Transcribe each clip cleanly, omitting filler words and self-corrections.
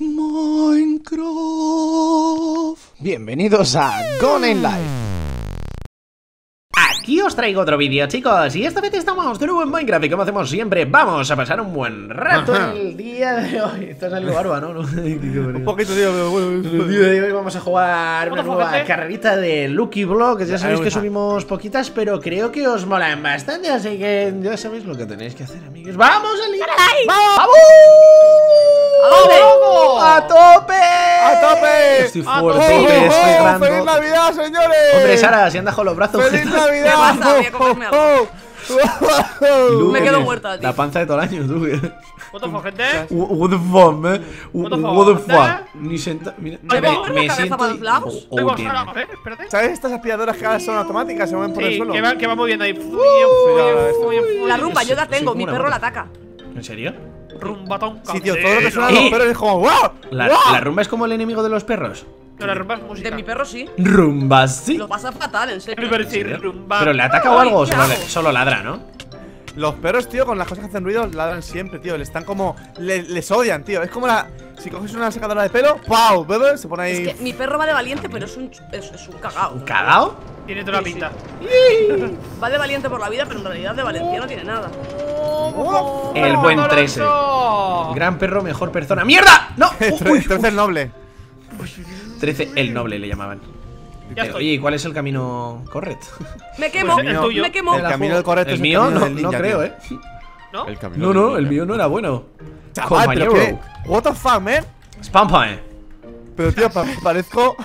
Minecraft. Bienvenidos a GonaInLive. Aquí os traigo otro vídeo, chicos, y esta vez estamos de nuevo en Minecraft y como hacemos siempre, vamos a pasar un buen rato. Ajá. El día de hoy. Esto es algo barba, ¿no? Un poquito, tío, pero bueno. El día de hoy vamos a jugar una nueva carrerita de Lucky Blocks. Ya sabéis que subimos poquitas, pero creo que os molan bastante, así que ya sabéis lo que tenéis que hacer, amigos. ¡Vamos a liar! ¡Vamos! ¡Vamos! ¡A tope! ¡A tope! Estoy fuerte, estoy grande. ¡Feliz Navidad, señores! Hombre, Sara, si andas con los brazos. ¡Feliz Navidad! Basta, voy a comerme algo. Luh, me quedo muerta, tío. La panza de todo el año, tú. What the fuck, gente. What the fuck, man. What the fuck. Ni senta. Mira, me siento. ¿Sabes estas aspiradoras que ahora son automáticas? Se mueven por el suelo. Que va moviendo ahí. La rumba, yo la tengo. Mi perro la ataca. ¿En serio? Rumbatón. Sí, tío, todo lo que suena a los perros es como ¡wow! ¿La rumba es como el enemigo de los perros? No, la rumba es música. De mi perro sí. Rumba sí. Lo pasa fatal, en serio. Pero le ataca o algo, solo ladra, ¿no? Los perros, tío, con las cosas que hacen ruido ladran siempre, tío. Les están como. Les odian, tío. Es como la. Si coges una secadora de pelo, ¡pau! Bebé, se pone ahí. Es que mi perro va de valiente, pero es un cagao. ¿Un cagao? Tiene toda la pinta. Va de valiente por la vida, pero en realidad de valencia no tiene nada. El buen 13. Gran perro, mejor persona. ¡Mierda! ¡No! 13 el noble. 13 el noble le llamaban. Oye, ¿cuál es el camino correcto? Me quemo, pues el tuyo. Me quemo. El camino del correcto. El mío no, no creo, ¿eh? ¿No? No, el mío no era bueno. Chaval, pero ¿qué? What the fuck, man. Spampa, eh. Pero, tío, parezco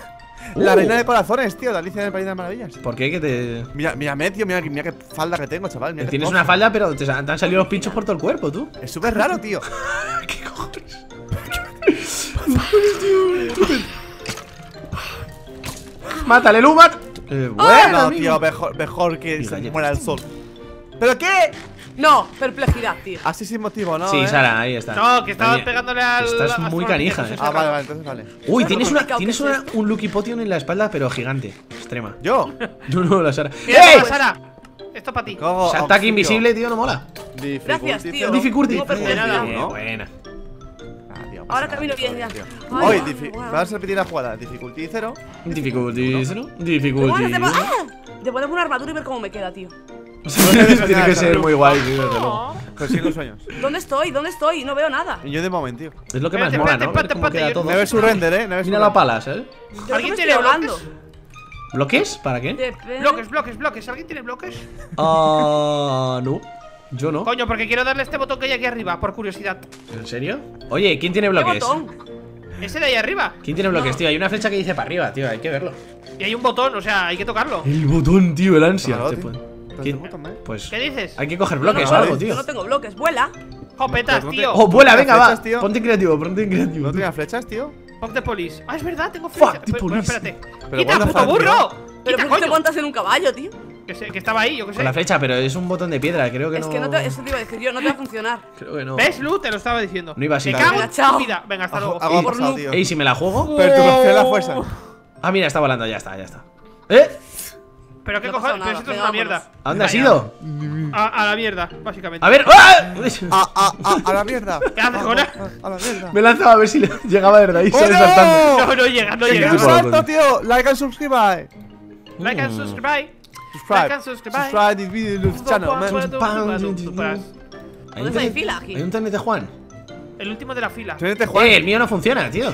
la reina de corazones, tío, de Alicia en el País de las Maravillas. ¿Por qué? Que te... Mírame, tío, mira qué falda que tengo, chaval. Tienes una falda, pero te han salido los pinchos por todo el cuerpo, tú. Es súper raro, tío. ¿Qué cojones? Mátale, Luh, bueno, tío, mejor que se muera el sol. ¿Pero qué? No, perplejidad, tío. Así sin motivo, ¿no? Sí, Sara, ahí está. No, que estaba pegándole al... Estás muy canija, eh. Ah, vale, entonces vale. Uy, tienes un Lucky Potion en la espalda, pero gigante. Extrema. ¿Yo? No, la Sara. ¡Ey, Sara! Esto es para ti. Ataque invisible, tío, no mola. Gracias, tío. Difficulty. Buena. Ahora camino bien ya. Hoy, vamos a repetir la jugada. Difficulty 0. Difficulty 0. Difficulty. Te voy a poner una armadura y ver cómo me queda, tío. Tiene que ser muy guay, tío. Consigo sueños. ¿Dónde estoy? ¿Dónde estoy? No veo nada. Yo de momento, tío. Es lo que más mola, ¿no? Me ves su render, ¿eh? Mira la palas, ¿eh? ¿Alguien tiene hablando? ¿Bloques? ¿Para qué? Bloques. ¿Alguien tiene bloques? Ah, no. Yo no. Coño, porque quiero darle este botón que hay aquí arriba, por curiosidad. ¿En serio? Oye, ¿quién tiene bloques? ¿Qué botón? Ese de ahí arriba. ¿Quién tiene bloques, tío? Hay una flecha que dice para arriba, tío, hay que verlo. Y hay un botón, o sea, hay que tocarlo. El botón, tío, el ansia. Claro, tío. Pues, ¿qué dices? Hay que coger bloques o algo, tío. Yo no tengo bloques, vuela. Jopetas, tío. Oh, vuela, venga, va. Ponte creativo, ¿No tienes flechas, tío? Fuck the police. Ah, es verdad, tengo flechas. Fuck the police. Espérate. ¡Quita, puto burro! Pero ¿por qué te montas en un caballo, tío? Que estaba ahí, yo que sé. Con la flecha, pero es un botón de piedra, creo que no. Es que no te, eso te iba a decir yo, no te va a funcionar. Creo que no. ¿Ves, Luh? Te lo estaba diciendo. No iba a ser. Venga, hasta luego. Ey, si me la juego. Pero tú coges la fuerza. Ah, mira, está volando, ya está. ¿Eh? Pero qué cojones, pero esto es una mierda. ¿A dónde has ido? A la mierda, básicamente. A ver, a la mierda. ¿Qué haces, Gona? A la mierda. Me lanzaba a ver si llegaba desde ahí, sale saltando. No, no llega. ¡Qué salto, tío! Like and subscribe. Like and subscribe. Subscribe this video to the channel, man. ¿Dónde hay fila aquí? Hay un TNT Juan. El último de la fila. TNT Juan. El mío no funciona, tío.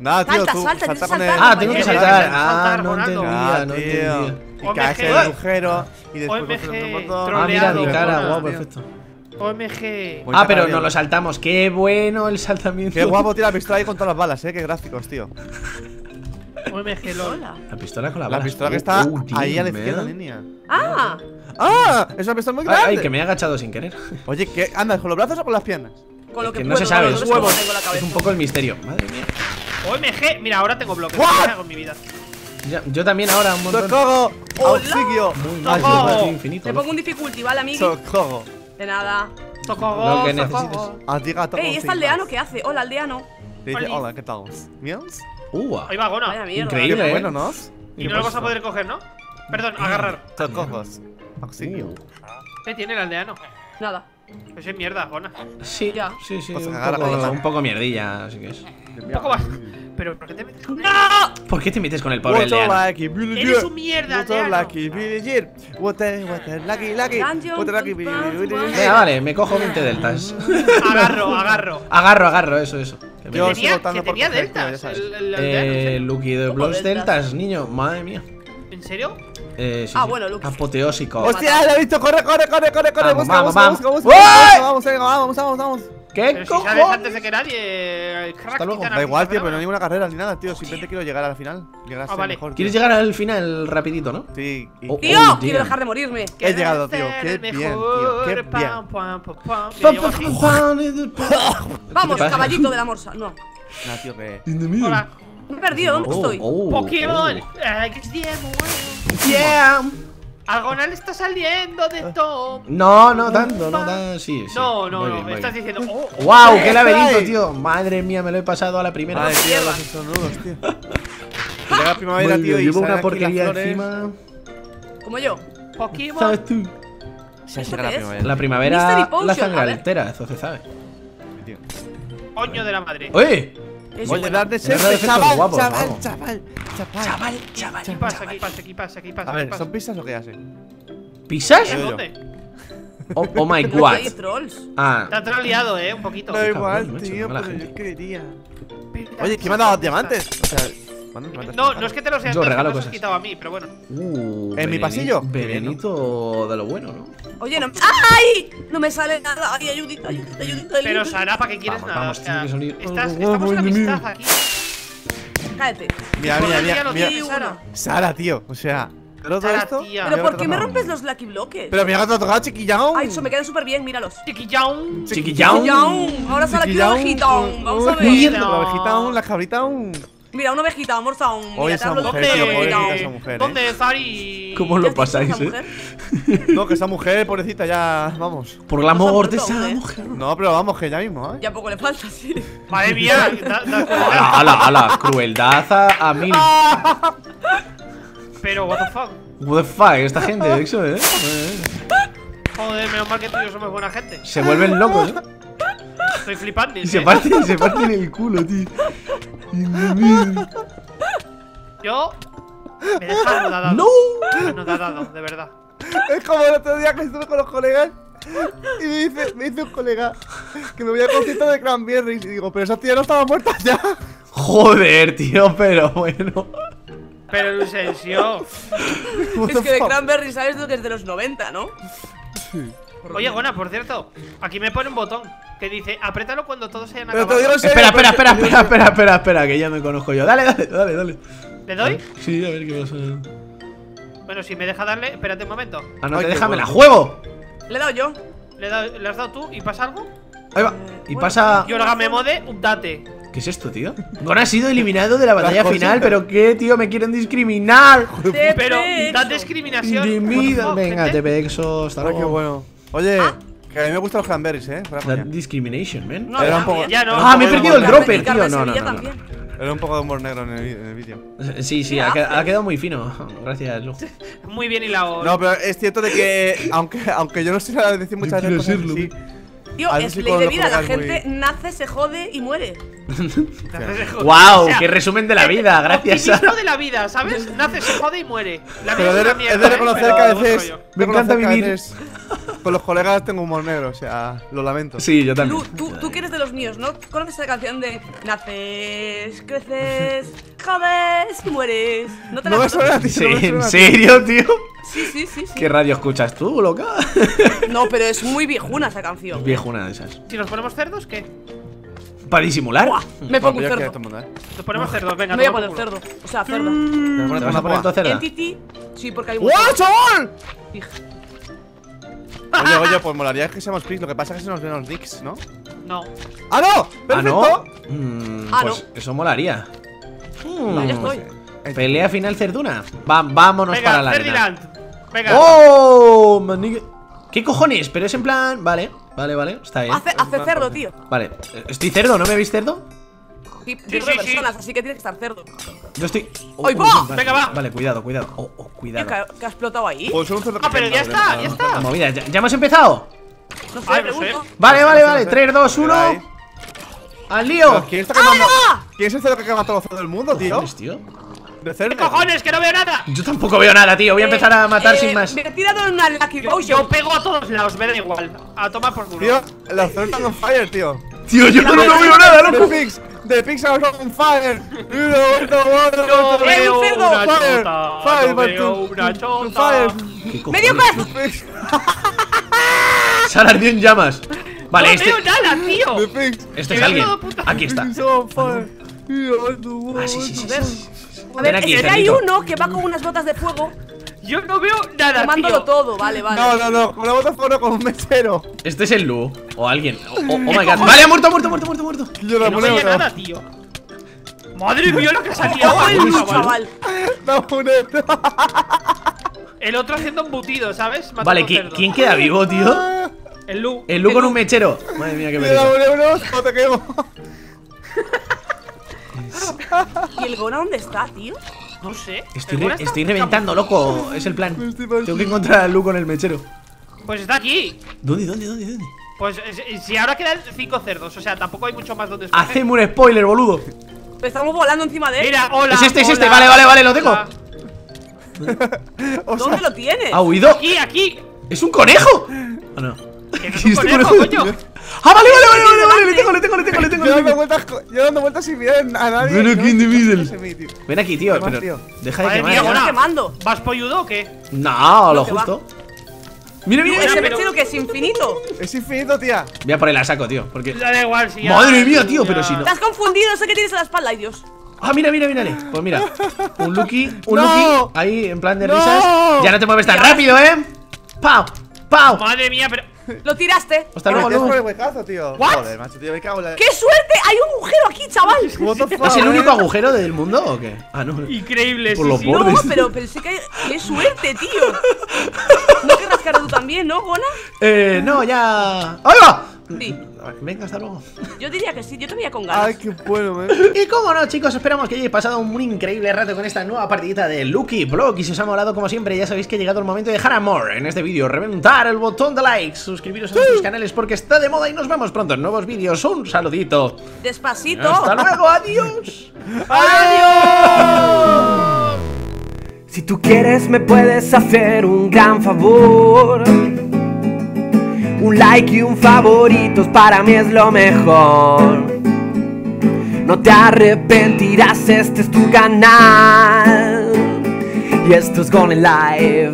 Nada, tío, salta con él. Ah, tengo que saltar. Ah, no entendía, Y caes en el agujero. Y después ah, mira mi cara, guau, perfecto. OMG. Ah, pero nos lo saltamos. Qué bueno el saltamiento. Qué guapo, tío, la pistola ahí con todas las balas, qué gráficos, tío. OMG, LOL. La pistola con la bala. La pistola que está ahí a la izquierda línea. ¡Ah! ¡Ah! Es una pistola muy grande. Ay, que me he agachado sin querer. Oye, ¿qué? ¿Andas con los brazos o con las piernas? Con lo que no se sabe. Es un poco el misterio. Madre mía. OMG, mira, ahora tengo bloques. ¿Qué hago en mi vida? Yo también ahora, un montón. ¡Socorro! ¡Auxilio! Te pongo un difficulty, ¿vale, amigo? ¡Socorro! De nada. ¡Socorro! Lo que necesites. ¡Ey, este aldeano qué hace! ¡Hola, aldeano! Hola, ¿qué tal? ¿Miels? Ahí va Gona. Increíble, bueno, ¿no? Y no lo vas a poder coger, ¿no? Perdón, agarrar. Te cojas. Auxilio. ¿Qué tiene el aldeano? Nada. Eso es mierda, Gona. Sí, ya. Sí, sí, pues un poco mierdilla, así que es. Un poco más. Pero ¿por qué te metes con el... ¡No! ¿Por qué te metes con el pobre Lean? ¡Eres un mierda, Lean! Vale, me cojo 20 deltas. Agarro, eso. Yo estoy votando por deltas. Lucky Blocks deltas, niño, madre mía. ¿En serio? Sí, bueno, Luke. Apoteósico. ¡Hostia, lo he visto! ¡Corre! ¡Vamos! ¿Qué cojones? Si sales antes de que nadie... Hasta luego. Da igual, tío, pero no hay ninguna carrera ni nada, tío. Simplemente quiero llegar al final. Vale. Quieres llegar al final rapidito, ¿no? Sí. ¡Tío! Quiero dejar de morirme. He llegado, tío. ¡Qué bien, tío! ¡Qué bien! ¡Vamos, caballito de la morsa! No. No, tío, que... Hola. Me he perdido, ¿dónde estoy? ¡Pokémon! ¡Yeah! Algonal está saliendo de top. No tanto, no tanto. Sí. No, me estás diciendo. ¡Wow! ¡Qué laberinto, tío! Madre mía, me lo he pasado a la primera. Madre mía, los estornudos, tío. Llega primavera, tío. Llevo una porquería encima. Como yo. Pokémon. ¿Sabes tú? La primavera la sangraltera, eso se sabe. Coño de la madre. ¡Oye! Chaval. ¿Qué pasa? A ver, ¿son pisas o qué hacen? ¿Pisas? Oh my god. Te has troleado, un poquito. Da igual, tío, pero yo quería. Oye, ¿quién me ha dado diamantes? O sea, no es que te los he quitado a mí, pero bueno. ¿En mi pasillo? Venenito de lo bueno, ¿no? Oye, no. ¡Ay! No me sale nada. Ay, ayudita. Pero Sara, ¿para qué quieres nada? Estamos en amistad aquí. Cállate. Mira. Sara, tío. O sea, pero ¿por qué me rompes los Lucky Blocks? Pero me ha tocado chiquillao. Ay, eso me queda súper bien, míralos. Chiquillao. Ahora Sara quiere ovejitaun. Vamos a ver. La cabritaun. Mira, una ovejita, morsa, Oye, esa mujer, tío. ¿Dónde es Ari? ¿Cómo lo pasáis, No, que esa mujer, pobrecita, ya. Vamos. Por el amor de esa mujer. No, pero vamos, que ya mismo, Ya poco le falta, sí. Madre mía. Ala, crueldad a mil. Pero, what the fuck, esta gente, eso, Joder, menos mal que tú y yo somos buena gente. Se vuelven locos, Estoy flipando. Se parten el culo, tío. Yo me dejan anodadado. Anodadado, de verdad. Es como el otro día que estuve con los colegas y me dice un colega que me voy a concierto de Cranberries. Y digo, pero esa tía no estaba muerta ya. Joder, tío, pero bueno. Pero Lucencio. Es que de Cranberries sabes lo que es de los 90, ¿no? Sí. Oye, Gona, por cierto, aquí me pone un botón que dice, apriétalo cuando todos se hayan acabado. Espera, que ya me conozco yo. Dale. ¿Le doy? Sí, a ver qué pasa. Bueno, si me deja darle, espérate un momento. Déjame la juego. Le he dado yo. ¿Le has dado tú? ¿Y pasa algo? Ahí va. Y pasa... Yorga me mode, update. ¿Qué es esto, tío? Gona ha sido eliminado de la batalla final, pero ¿qué, tío? Me quieren discriminar. Pero, da discriminación. Venga, te pexo, hasta luego. Qué bueno. Oye, que a mí me gustan los Cranberries, That discrimination, man. No, era un poco, ya no. Me he perdido el dropper, tío. No. Era un poco de humor negro en el vídeo. Sí, ha quedado muy fino. Gracias, Luh. Muy bien hilado. No, pero es cierto de que, aunque yo no sé decir muchas veces cosas así. Tío, es ley de vida, la gente nace, se jode y muere. Wow, qué resumen de la vida, gracias. Optimismo de la vida, ¿sabes? Nace, se jode y muere. Pero es de reconocer que a veces me encanta vivir. Con los colegas tengo humor negro, o sea, lo lamento. Sí, yo también. Tú que eres de los míos, ¿no? ¿Conoces esa canción de naces, creces, jodes y mueres? ¿No te la conoces? ¿En serio, tío? Sí. ¿Qué radio escuchas tú, loca? No, pero es muy viejuna esa canción. Es viejuna de esas. Si nos ponemos cerdos, ¿qué? Para disimular. Me pongo un cerdo. Nos ponemos cerdos, venga. Me voy a poner cerdo. O sea, cerdo. ¿Te vas a poner tu cerda? Sí, porque hay un... ¡Wow, chaval! Oye, pues molaría que seamos Pris, lo que pasa es que se nos ven los dicks, ¿no? No. ¡Ah, no! ¡Perfecto! Pues eso molaría. Ya estoy. Pelea final cerduna. Vámonos para la arena. Venga. ¡Oh! Manique. ¿Qué cojones? Pero es en plan... Vale. Está bien. Hace cerdo, tío. Vale. ¿Estoy cerdo? ¿No me veis cerdo? Sí, personas, así que tiene que estar cerdo. Yo estoy... ¡Ay, va! Venga, va. Vale, cuidado. Cuidado. ¿Qué ha explotado ahí? Pues un cerdo. Pero ya está. Movida, ¿ya hemos empezado? No sé, pregunto. Vale, 3, 2, 1. ¡Al lío! ¿Quién es este que ha matado a todo el mundo, tío? ¿Qué cojones? ¡Que no veo nada! Yo tampoco veo nada, tío. Voy a empezar a matar sin más. Me he tirado una Lucky Blocks. Yo pego a todos lados, me da igual. A tomar por culo. Tío, la zona está on fire, tío. Tío, yo no veo nada, loco. The Pixar is on fire. No veo una chota. No veo una chota. ¡Medio pez! Sara ardió en llamas. Vale, no veo nada, tío. Este es alguien. Aquí está. Ah, sí. A ver, aquí, es que hay uno que va con unas botas de fuego. Yo no veo nada, tomándolo todo, vale. No, con la bota de fuego, con un mechero. Este es el Luh, o alguien. Oh my god. Vale, ha muerto. Yo no veo nada, tío. Madre mía, lo que se ha liado ahí, chaval. El otro haciendo embutido, ¿sabes? Vale, ¿quién queda vivo, tío? El Luh. El Luh con un mechero. Madre mía, qué pereza. No te quemo. ¿Y el Gona dónde está, tío? No sé. Estoy reventando, loco. Es el plan. Tengo que encontrar al Luh con el mechero. Pues está aquí. ¿Dónde? Pues si ahora quedan 5 cerdos. O sea, tampoco hay mucho más donde escoger. Hacemos un spoiler, boludo. Estamos volando encima de él. Mira, hola. Es este. Vale, lo tengo. ¿Dónde lo tienes? ¿Ha huido? Aquí. ¿Es un conejo? ¿O no? ¿Es un conejo, coño? ¡Ah, vale! Le tengo. Yo dando vueltas sin mirar a nadie. Ven aquí, individual. Ven aquí, tío. Pero deja de quemar. ¿Vas polludo o qué? No, lo justo. Mira. Ese mechero que es infinito. Es infinito, tía. Voy a ponerla a saco, tío. Porque. Da igual, si ya. Madre mía, tío, pero si no. Te has confundido, sé que tienes a la espalda, ay Dios. Ah, mira. Pues mira. Un Lucky. Ahí, en plan de risas. Ya no te mueves tan rápido, ¡Pau! Madre mía, pero. Lo tiraste. Hasta luego, Luh. Joder, macho, tío, me cago en la... ¡Qué suerte! Hay un agujero aquí, chaval. ¿Es el único agujero del mundo o qué? Ah, no. Increíble. Por los bordes. No, pero sí que hay... ¡Qué suerte, tío! ¿No querrás rascar tú también, no, Gona? No, ya... ¡Ahí va! Sí. Venga, hasta luego. Yo diría que sí, yo te veía con ganas. Ay, qué bueno, man. Y como no, chicos, esperamos que hayáis pasado un muy increíble rato con esta nueva partidita de Lucky Blocks. Y si os ha molado, como siempre, ya sabéis que ha llegado el momento de dejar amor en este vídeo, reventar el botón de like, suscribiros a nuestros canales porque está de moda y nos vemos pronto en nuevos vídeos. Un saludito. Despacito. Hasta luego, adiós. ¡Adiós! Si tú quieres, me puedes hacer un gran favor. Un like y un favoritos para mí es lo mejor. No te arrepentirás, este es tu canal. Y esto es GonaInLive.